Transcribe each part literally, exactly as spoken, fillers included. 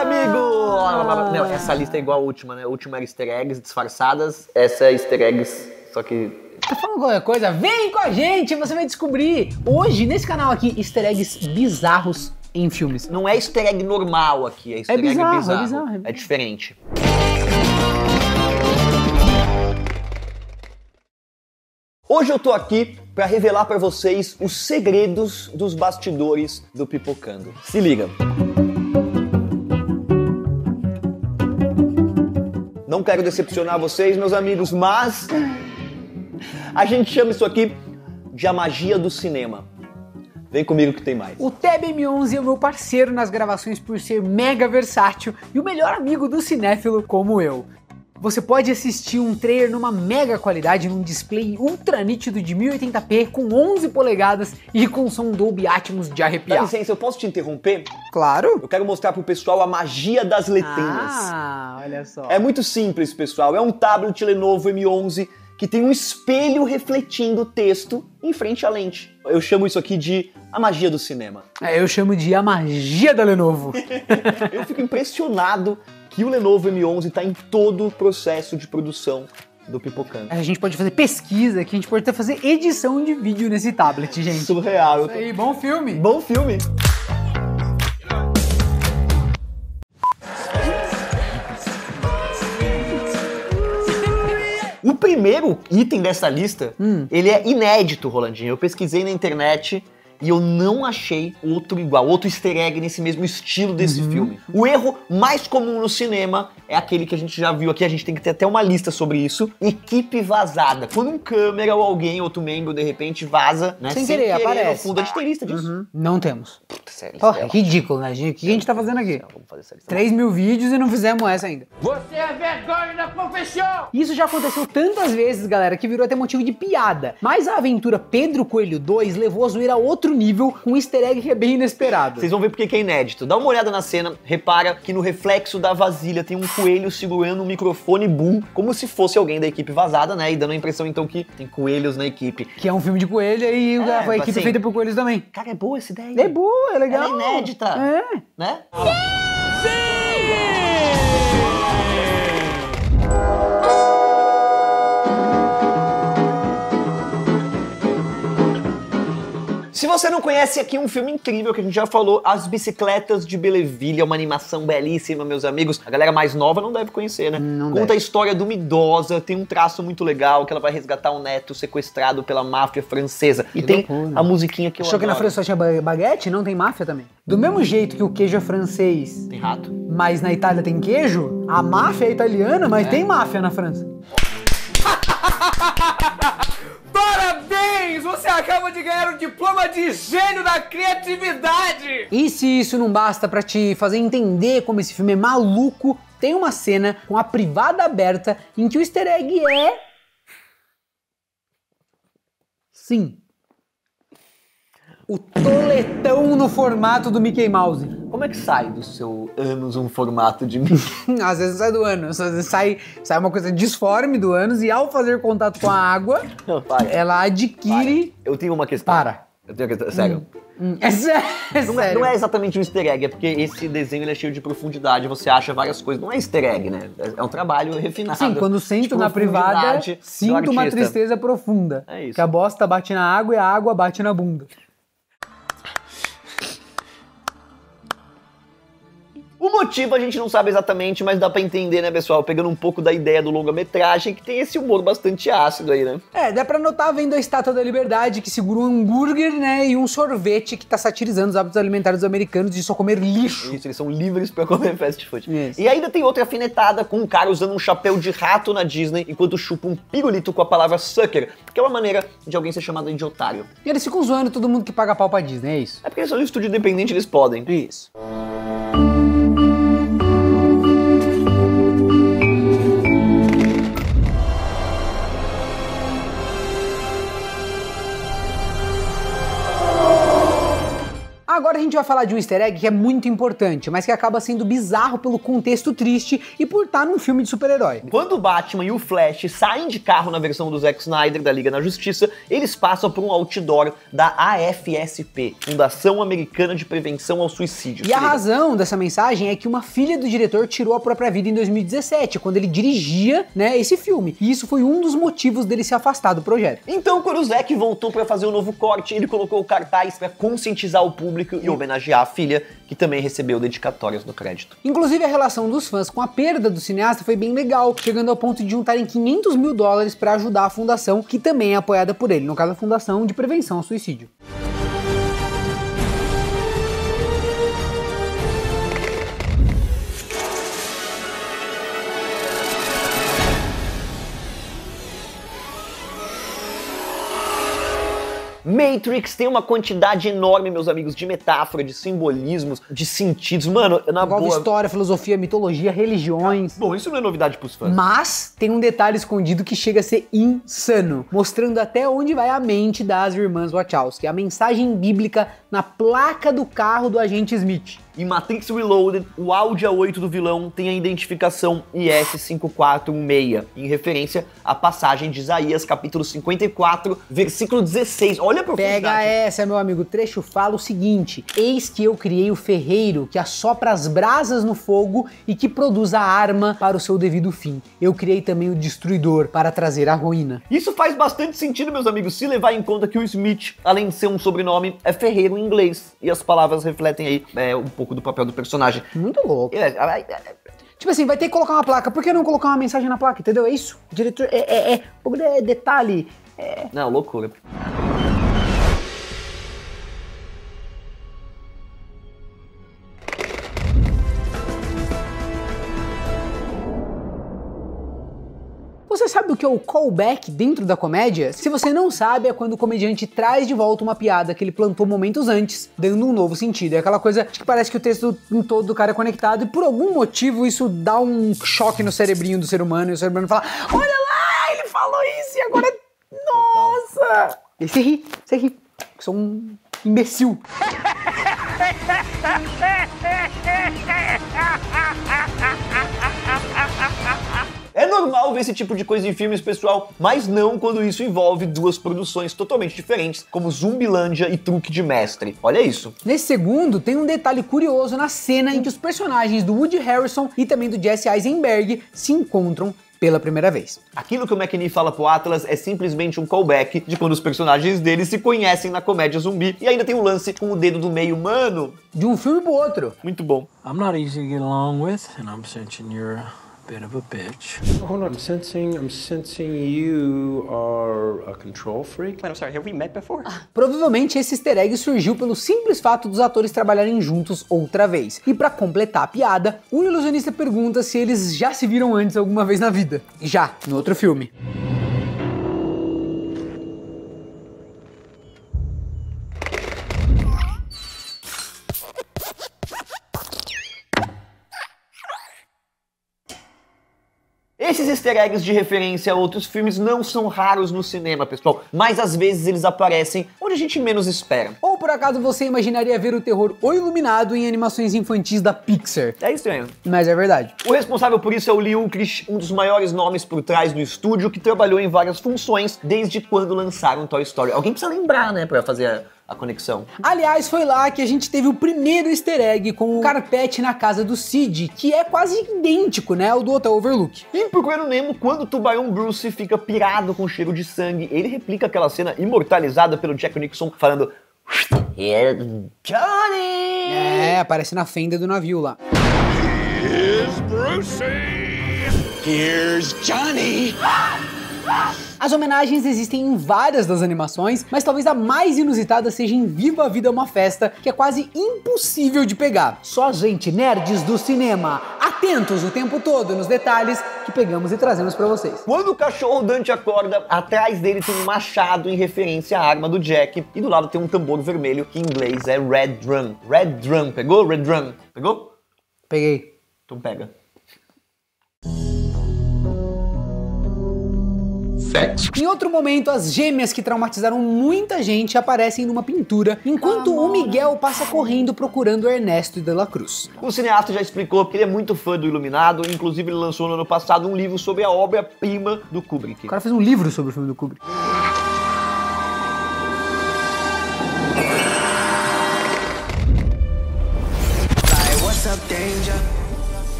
amigo! Ah. Não, essa lista é igual a última, né? A última era easter eggs disfarçadas, essa é easter eggs, só que... Tá falando alguma coisa? Vem com a gente, você vai descobrir hoje, nesse canal aqui, easter eggs bizarros em filmes. Não é easter egg normal aqui, é easter é egg bizarro, bizarro. É, bizarro, é bizarro, é diferente. Hoje eu tô aqui pra revelar pra vocês os segredos dos bastidores do Pipocando. Se liga! Não quero decepcionar vocês, meus amigos, mas a gente chama isso aqui de a magia do cinema. Vem comigo que tem mais. O Teb M onze é o meu parceiro nas gravações por ser mega versátil e o melhor amigo do cinéfilo como eu. Você pode assistir um trailer numa mega qualidade, num display ultra nítido de mil e oitenta p, com onze polegadas e com som Dolby Atmos de arrepiar. Dá licença, eu posso te interromper? Claro. Eu quero mostrar pro pessoal a magia das letrinhas. Ah, olha só. É muito simples, pessoal. É um tablet Lenovo M onze que tem um espelho refletindo o texto em frente à lente. Eu chamo isso aqui de a magia do cinema. É, eu chamo de a magia da Lenovo. Eu fico impressionado. E o Lenovo M onze está em todo o processo de produção do Pipocando. A gente pode fazer pesquisa aqui, a gente pode até fazer edição de vídeo nesse tablet, gente. Surreal. Isso aí, bom filme. Bom filme. O primeiro item dessa lista, hum. ele é inédito, Rolandinho. Eu pesquisei na internet... E eu não achei outro igual, outro easter egg nesse mesmo estilo desse uhum. filme. O erro mais comum no cinema é aquele que a gente já viu aqui, a gente tem que ter até uma lista sobre isso. Equipe vazada. Quando um câmera ou alguém, outro membro, de repente, vaza, né? Sem, sem querer, querer, aparece. No fundo, a gente tem lista disso. Uhum. Não temos. Puta, sério. Porra, é ridículo, né, gente? O que a gente tá fazendo aqui? Vamos fazer essa lista. três mil vídeos e não fizemos essa ainda. Você é vergonha da profissão! Isso já aconteceu tantas vezes, galera, que virou até motivo de piada. Mas a aventura Pedro Coelho dois levou a zoeira a outro nível, com um easter egg que é bem inesperado. Vocês vão ver porque que é inédito. Dá uma olhada na cena, repara que no reflexo da vasilha tem um coelho segurando um microfone boom, como se fosse alguém da equipe vazada, né? E dando a impressão, então, que tem coelhos na equipe. Que é um filme de coelho e é, a equipe assim, feita por coelhos também. Cara, é boa essa ideia. É boa, é legal. Ela é inédita. É. Né? Sim! Sim! Se você não conhece, aqui um filme incrível que a gente já falou, As Bicicletas de Belleville, é uma animação belíssima, meus amigos. A galera mais nova não deve conhecer, né? Não Conta deve. a história de uma idosa, tem um traço muito legal, que ela vai resgatar um neto sequestrado pela máfia francesa. E que tem loucura. A musiquinha que eu Achou adoro. que na França só tinha baguete? Não tem máfia também? Do mesmo jeito que o queijo é francês... Tem rato. Mas na Itália tem queijo, a máfia é italiana, mas é. tem máfia na França. Você acaba de ganhar um diploma de gênio da criatividade! E se isso não basta pra te fazer entender como esse filme é maluco, tem uma cena com a privada aberta em que o easter egg é... Sim. O toletão no formato do Mickey Mouse. Como é que sai do seu ânus um formato de Mickey? Às vezes sai do ânus, às vezes sai, sai uma coisa disforme do ânus e ao fazer contato com a água, Não, ela adquire... Para. Eu tenho uma questão. Para. Eu tenho uma questão, sério. Hum, hum. É sério. Não é, não é exatamente um easter egg, é porque esse desenho ele é cheio de profundidade, você acha várias coisas. Não é easter egg, né? É um trabalho refinado. Sim, quando sinto na privada, sinto uma tristeza profunda. É isso. Que a bosta bate na água e a água bate na bunda. O motivo a gente não sabe exatamente, mas dá pra entender, né, pessoal? Pegando um pouco da ideia do longa-metragem, que tem esse humor bastante ácido aí, né? É, dá pra notar vendo a Estátua da Liberdade, que segura um hambúrguer, né, e um sorvete que tá satirizando os hábitos alimentares dos americanos de só comer lixo. Isso, eles são livres pra comer fast food. Isso. E ainda tem outra afinetada com um cara usando um chapéu de rato na Disney, enquanto chupa um pirulito com a palavra sucker, que é uma maneira de alguém ser chamado de otário. E eles ficam zoando todo mundo que paga pau pra Disney, é isso? É porque eles são um estúdio independente, eles podem. Isso. Agora a gente vai falar de um easter egg que é muito importante, mas que acaba sendo bizarro pelo contexto triste e por estar num filme de super-herói. Quando o Batman e o Flash saem de carro na versão do Zack Snyder da Liga na Justiça, eles passam por um outdoor da A F S P, Fundação Americana de Prevenção ao Suicídio. E a razão dessa mensagem é que uma filha do diretor tirou a própria vida em dois mil e dezessete, quando ele dirigia, né, esse filme. E isso foi um dos motivos dele se afastar do projeto. Então, quando o Zack voltou para fazer um novo corte, ele colocou o cartaz para conscientizar o público e homenagear a filha, que também recebeu dedicatórias no crédito. Inclusive, a relação dos fãs com a perda do cineasta foi bem legal, chegando ao ponto de juntarem quinhentos mil dólares para ajudar a fundação, que também é apoiada por ele, no caso a Fundação de Prevenção ao Suicídio. Matrix tem uma quantidade enorme, meus amigos, de metáfora, de simbolismos, de sentidos. Mano, na boa... história, filosofia, mitologia, religiões... Bom, isso não é novidade pros fãs. Mas tem um detalhe escondido que chega a ser insano, mostrando até onde vai a mente das irmãs Wachowski. A mensagem bíblica na placa do carro do agente Smith. Em Matrix Reloaded, o Audi A oito do vilão tem a identificação I S cinco quatro um seis, em referência à passagem de Isaías, capítulo cinquenta e quatro, versículo dezesseis. Olha a profundidade. Pega essa, meu amigo. O trecho fala o seguinte: eis que eu criei o ferreiro que assopra as brasas no fogo e que produz a arma para o seu devido fim. Eu criei também o destruidor para trazer a ruína. Isso faz bastante sentido, meus amigos, se levar em conta que o Smith, além de ser um sobrenome, é ferreiro em inglês. E as palavras refletem aí é, um pouco do papel do personagem. Muito louco. É, é, é. Tipo assim, vai ter que colocar uma placa. Por que não colocar uma mensagem na placa, entendeu? É isso. Diretor, é, é, é, detalhe. É... Não, loucura. Você sabe o que é o callback dentro da comédia? Se você não sabe, é quando o comediante traz de volta uma piada que ele plantou momentos antes, dando um novo sentido. É aquela coisa que parece que o texto em todo do cara é conectado e por algum motivo isso dá um choque no cerebrinho do ser humano e o ser humano fala: olha lá, ele falou isso e agora... Nossa! E você ri, você ri. Eu sou um imbecil. É normal ver esse tipo de coisa em filmes, pessoal, mas não quando isso envolve duas produções totalmente diferentes, como Zumbilândia e Truque de Mestre. Olha isso. Nesse segundo, tem um detalhe curioso na cena em que os personagens do Woody Harrison e também do Jesse Eisenberg se encontram pela primeira vez. Aquilo que o McNee fala pro Atlas é simplesmente um callback de quando os personagens deles se conhecem na comédia zumbi, e ainda tem um lance com o dedo do meio, mano, de um filme pro outro. Muito bom. I'm not easy to get along with, and I'm sensing you're a bit of a bitch. Hold on, I'm sensing, I'm sensing you are a control freak. I'm sorry, have we met before? Ah, provavelmente esse easter egg surgiu pelo simples fato dos atores trabalharem juntos outra vez. E pra completar a piada, um ilusionista pergunta se eles já se viram antes alguma vez na vida. Já, no outro filme. Esses easter eggs de referência a outros filmes não são raros no cinema, pessoal, mas às vezes eles aparecem onde a gente menos espera. Ou por acaso você imaginaria ver o terror O Iluminado em animações infantis da Pixar. É estranho. Mas é verdade. O responsável por isso é o Lee Unkrich, um dos maiores nomes por trás do estúdio, que trabalhou em várias funções desde quando lançaram Toy Story. Alguém precisa lembrar, né, pra fazer a... a conexão. Aliás, foi lá que a gente teve o primeiro easter egg com o carpete na casa do Sid, que é quase idêntico, né, ao do Hotel Overlook. E em Procurando Nemo, quando o tubarão Bruce fica pirado com cheiro de sangue, ele replica aquela cena imortalizada pelo Jack Nicholson falando "Here's Johnny!" É, aparece na fenda do navio lá. Here's Bruce! Here's Johnny! As homenagens existem em várias das animações, mas talvez a mais inusitada seja em Viva a Vida é uma Festa, que é quase impossível de pegar. Só gente nerds do cinema, atentos o tempo todo nos detalhes que pegamos e trazemos pra vocês. Quando o cachorro Dante acorda, atrás dele tem um machado em referência à arma do Jack, e do lado tem um tambor vermelho, que em inglês é Red Drum. Red Drum, pegou? Red Drum. Pegou? Peguei. Então pega. sexo. Em outro momento, as gêmeas que traumatizaram muita gente aparecem numa pintura, enquanto Amor. o Miguel passa correndo procurando Ernesto de la Cruz. O cineasta já explicou que ele é muito fã do Iluminado, inclusive ele lançou no ano passado um livro sobre a obra-prima do Kubrick. O cara fez um livro sobre o filme do Kubrick.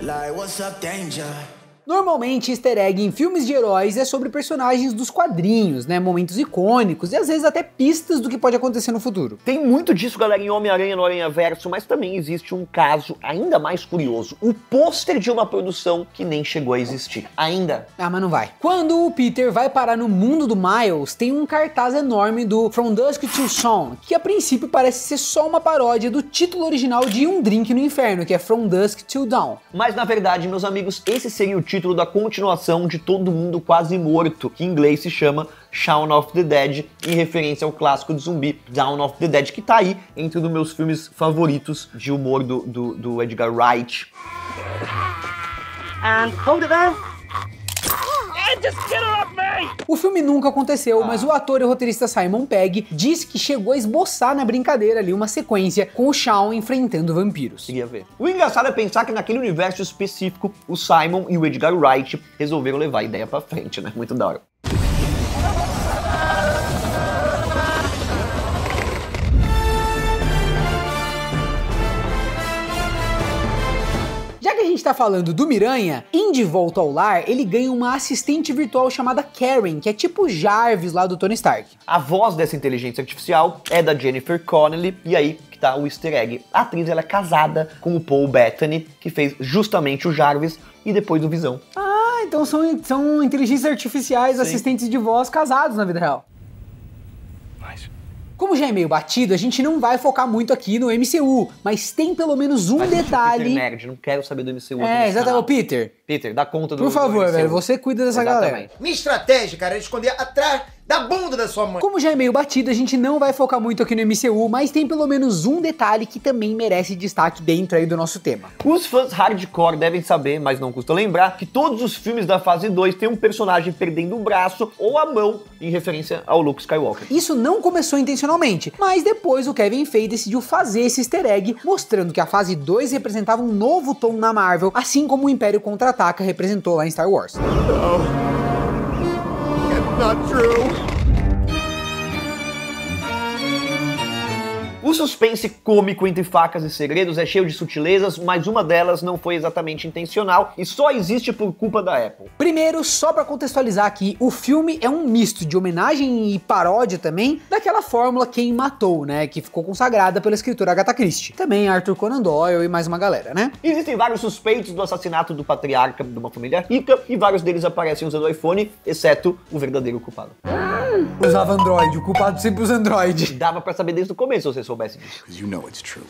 Like, what's up, danger? Normalmente, easter egg em filmes de heróis é sobre personagens dos quadrinhos, né? Momentos icônicos e às vezes até pistas do que pode acontecer no futuro. Tem muito disso, galera, em Homem-Aranha no Aranhaverso, mas também existe um caso ainda mais curioso. Um pôster de uma produção que nem chegou a existir. Ainda. Ah, mas não vai. Quando o Peter vai parar no mundo do Miles, tem um cartaz enorme do From Dusk Till Dawn, que a princípio parece ser só uma paródia do título original de Um Drink no Inferno, que é From Dusk Till Dawn. Mas na verdade, meus amigos, esse seria o título título da continuação de Todo Mundo Quase Morto, que em inglês se chama Shaun of the Dead, em referência ao clássico de zumbi Dawn of the Dead, que tá aí entre um dos meus filmes favoritos de humor do, do, do Edgar Wright. And hold it up. O filme nunca aconteceu, mas o ator e o roteirista Simon Pegg disse que chegou a esboçar na brincadeira ali uma sequência com o Shaun enfrentando vampiros. Queria ver. O engraçado é pensar que naquele universo específico, o Simon e o Edgar Wright resolveram levar a ideia pra frente, né? Muito da hora. Tá falando do Miranha, em De Volta ao Lar, ele ganha uma assistente virtual chamada Karen, que é tipo Jarvis lá do Tony Stark. A voz dessa inteligência artificial é da Jennifer Connelly, e aí que tá o easter egg. A atriz, ela é casada com o Paul Bettany, que fez justamente o Jarvis e depois o Visão. Ah, então são, são inteligências artificiais, Sim. assistentes de voz casados na vida real. Mas... Como já é meio batido, a gente não vai focar muito aqui no M C U, mas tem pelo menos um mas detalhe... Peter nerd, não quero saber do M C U. É, exatamente, o Peter. Peter, dá conta do M C U. Por favor, velho, você cuida dessa exatamente. galera. Minha estratégia, cara, é esconder atrás da bunda da sua mãe. Como já é meio batido, a gente não vai focar muito aqui no M C U, mas tem pelo menos um detalhe que também merece destaque dentro aí do nosso tema. Os fãs hardcore devem saber, mas não custa lembrar, que todos os filmes da fase dois tem um personagem perdendo o braço ou a mão em referência ao Luke Skywalker. Isso não começou intencionalmente, mas depois o Kevin Feige decidiu fazer esse easter egg, mostrando que a fase dois representava um novo tom na Marvel, assim como o Império Contra-Ataca representou lá em Star Wars. Oh. Not true. O suspense cômico entre facas e segredos é cheio de sutilezas, mas uma delas não foi exatamente intencional e só existe por culpa da Apple. Primeiro, só pra contextualizar aqui, o filme é um misto de homenagem e paródia também daquela fórmula Quem Matou, né, que ficou consagrada pela escritora Agatha Christie. Também Arthur Conan Doyle e mais uma galera, né? Existem vários suspeitos do assassinato do patriarca de uma família rica e vários deles aparecem usando o iPhone, exceto o verdadeiro culpado. Usava Android, o culpado sempre usa Android. Dava pra saber desde o começo, você soube. You know it's true.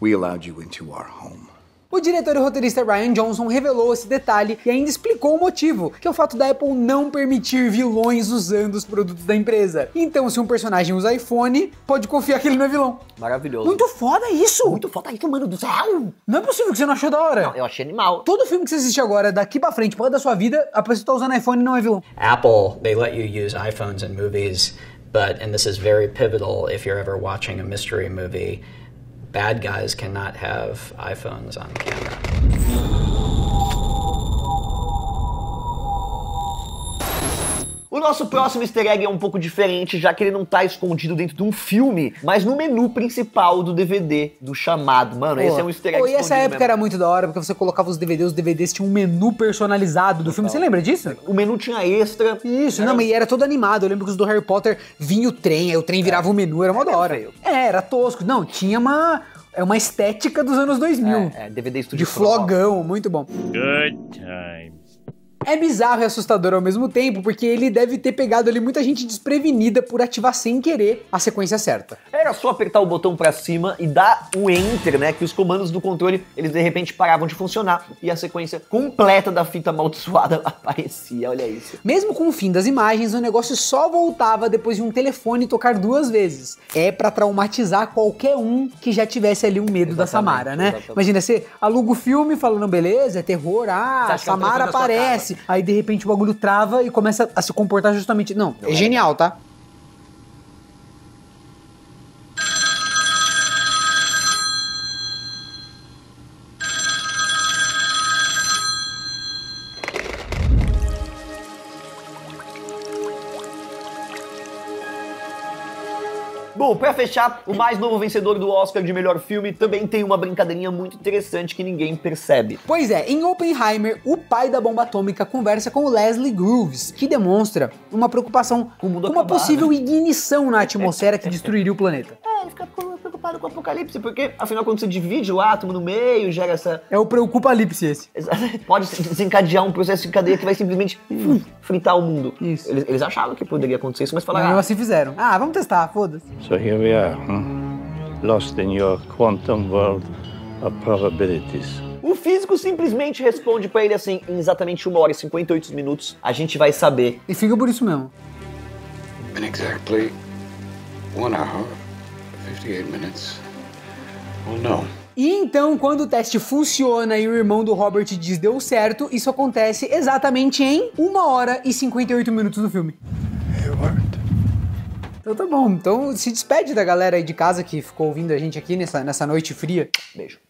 We allowed you into our home. O diretor e roteirista Rian Johnson revelou esse detalhe e ainda explicou o motivo, que é o fato da Apple não permitir vilões usando os produtos da empresa. Então, se um personagem usa iPhone, pode confiar que ele não é vilão. Maravilhoso. Muito foda isso! Muito foda isso, mano do céu! Não é possível que você não achou da hora. Não, eu achei animal. Todo filme que você assiste agora, daqui pra frente, pode da sua vida, a pessoa tá usando iPhone e não é vilão. Apple, they let you use iPhones in movies. But, and this is very pivotal if you're ever watching a mystery movie, bad guys cannot have iPhones on camera. O nosso próximo easter egg é um pouco diferente, já que ele não tá escondido dentro de um filme, mas no menu principal do D V D, do Chamado. Mano, oh. esse é um easter egg oh, escondido. E essa época mesmo. Era muito da hora, porque você colocava os D V Ds, os D V Ds tinham um menu personalizado do filme. Você lembra disso? O menu tinha extra. Isso, era... não, mas era todo animado. Eu lembro que os do Harry Potter vinha o trem, aí o trem virava o menu, era uma da hora. É, era tosco. Não, tinha uma... É uma estética dos anos dois mil. É, é D V D Studio. De flogão, muito bom. Good times. É bizarro e assustador ao mesmo tempo, porque ele deve ter pegado ali muita gente desprevenida por ativar sem querer a sequência certa. Era só apertar o botão pra cima e dar o enter, né, que os comandos do controle, eles de repente paravam de funcionar e a sequência completa da fita amaldiçoada aparecia, olha isso. Mesmo com o fim das imagens, o negócio só voltava depois de um telefone tocar duas vezes. É pra traumatizar qualquer um que já tivesse ali um medo exatamente, da Samara, né? Exatamente. Imagina, você aluga o filme falando, beleza, é terror, ah, a Samara aparece. Aí de repente o bagulho trava e começa a se comportar justamente... Não, é genial, tá? Bom, pra fechar, o mais novo vencedor do Oscar de melhor filme também tem uma brincadeirinha muito interessante que ninguém percebe. Pois é, em Oppenheimer, o pai da bomba atômica conversa com Leslie Groves, que demonstra uma preocupação com uma acabar, possível né? ignição na atmosfera que destruiria o planeta. É, ele fica preocupado com o apocalipse, porque afinal quando você divide o átomo no meio, gera essa... É o preocupalipse esse. Pode desencadear um processo em cadeia que vai simplesmente fritar o mundo. Isso. Eles, eles achavam que poderia acontecer isso, mas falaram... Não, assim fizeram. Ah, vamos testar, foda-se. So here we are, huh? Lost in your quantum world of probabilities. O físico simplesmente responde pra ele assim, em exatamente uma hora e cinquenta e oito minutos, a gente vai saber. E fica por isso mesmo. In exactly one hour, fifty-eight minutes, we'll know. E então, quando o teste funciona e o irmão do Robert diz deu certo, isso acontece exatamente em uma hora e cinquenta e oito minutos do filme. It worked. Então tá bom, então se despede da galera aí de casa que ficou ouvindo a gente aqui nessa, nessa noite fria. Beijo.